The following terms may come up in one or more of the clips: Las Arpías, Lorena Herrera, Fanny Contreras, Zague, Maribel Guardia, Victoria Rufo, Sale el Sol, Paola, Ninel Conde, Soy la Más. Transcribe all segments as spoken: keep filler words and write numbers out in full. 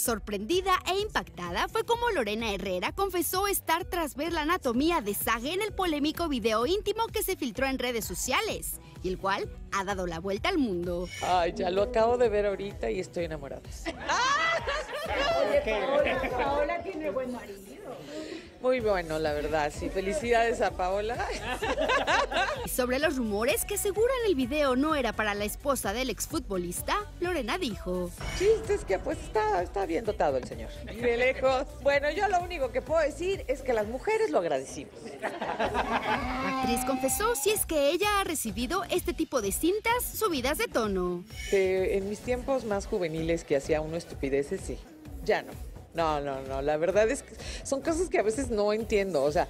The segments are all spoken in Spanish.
Sorprendida e impactada fue como Lorena Herrera confesó estar tras ver la anatomía de Zague en el polémico video íntimo que se filtró en redes sociales y el cual ha dado la vuelta al mundo. Ay, ya lo acabo de ver ahorita y estoy enamorada. Oye, Paola, Paola tiene buen marido. Muy bueno, la verdad, sí. Felicidades a Paola. Y sobre los rumores que aseguran el video no era para la esposa del exfutbolista, Lorena dijo: chistes que pues está, está bien dotado el señor. Y de lejos. Bueno, yo lo único que puedo decir es que las mujeres lo agradecimos. La actriz confesó si es que ella ha recibido este tipo de cintas subidas de tono. Eh, en mis tiempos más juveniles que hacía uno estupideces, sí. Ya no. No, no, no, la verdad es que son cosas que a veces no entiendo, o sea,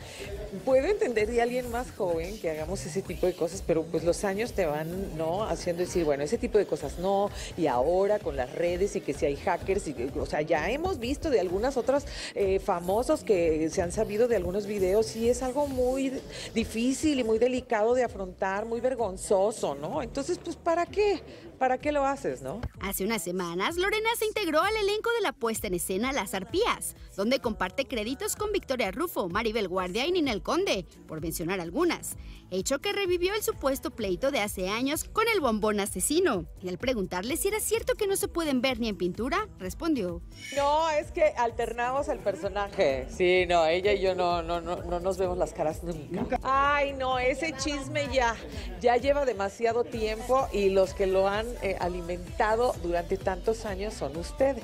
puedo entender de alguien más joven que hagamos ese tipo de cosas, pero pues los años te van, ¿no?, haciendo decir, bueno, ese tipo de cosas no, y ahora con las redes y que si hay hackers, y, o sea, ya hemos visto de algunas otras eh, famosos que se han sabido de algunos videos, y es algo muy difícil y muy delicado de afrontar, muy vergonzoso, ¿no? Entonces, pues, ¿para qué? ¿Para qué lo haces, no? Hace unas semanas, Lorena se integró al elenco de la puesta en escena Las Arpías, donde comparte créditos con Victoria Rufo, Maribel Guardia y Ninel Conde, por mencionar algunas, hecho que revivió el supuesto pleito de hace años con el bombón asesino. Y al preguntarle si era cierto que no se pueden ver ni en pintura, respondió: no, es que alternamos el personaje. Sí, no, ella y yo no, no, no, no nos vemos las caras nunca. Ay, no, ese chisme ya, ya lleva demasiado tiempo y los que lo han Eh, alimentado durante tantos años son ustedes.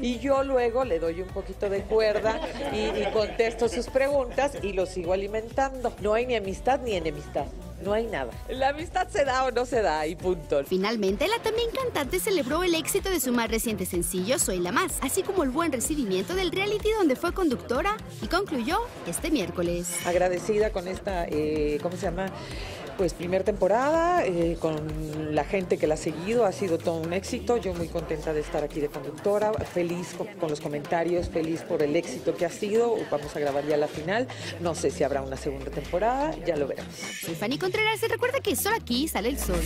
Y yo luego le doy un poquito de cuerda y, y contesto sus preguntas y lo sigo alimentando. No hay ni amistad ni enemistad. No hay nada. La amistad se da o no se da y punto. Finalmente, la también cantante celebró el éxito de su más reciente sencillo, Soy la Más, así como el buen recibimiento del reality donde fue conductora, y concluyó este miércoles. Agradecida con esta, eh, ¿cómo se llama? Pues primera temporada, eh, con la gente que la ha seguido, ha sido todo un éxito. Yo muy contenta de estar aquí de conductora, feliz con, con los comentarios, feliz por el éxito que ha sido. Vamos a grabar ya la final, no sé si habrá una segunda temporada, ya lo veremos. Soy Fanny Contreras y recuerda que solo aquí sale el sol.